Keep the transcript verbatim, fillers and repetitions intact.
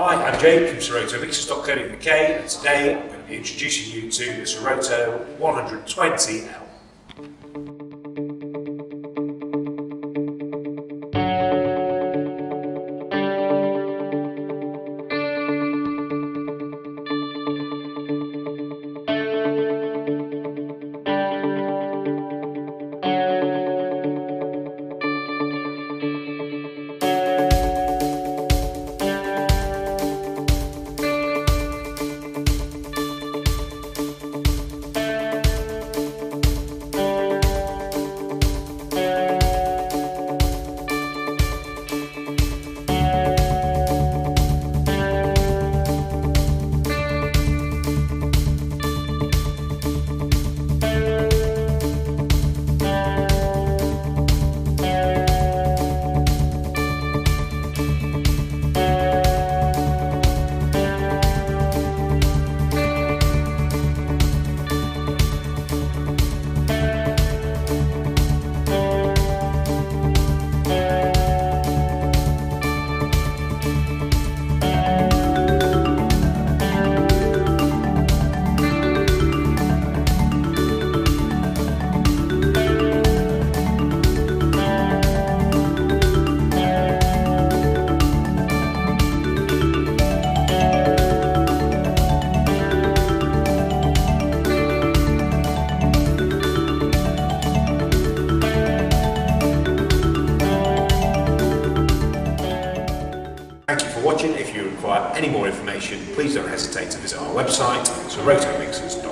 Hi, I'm Jake from SoRoTo and today I'm going to be introducing you to the SoRoTo one twenty L. Thank you for watching. If you require any more information, please don't hesitate to visit our website, sorotomixers dot com.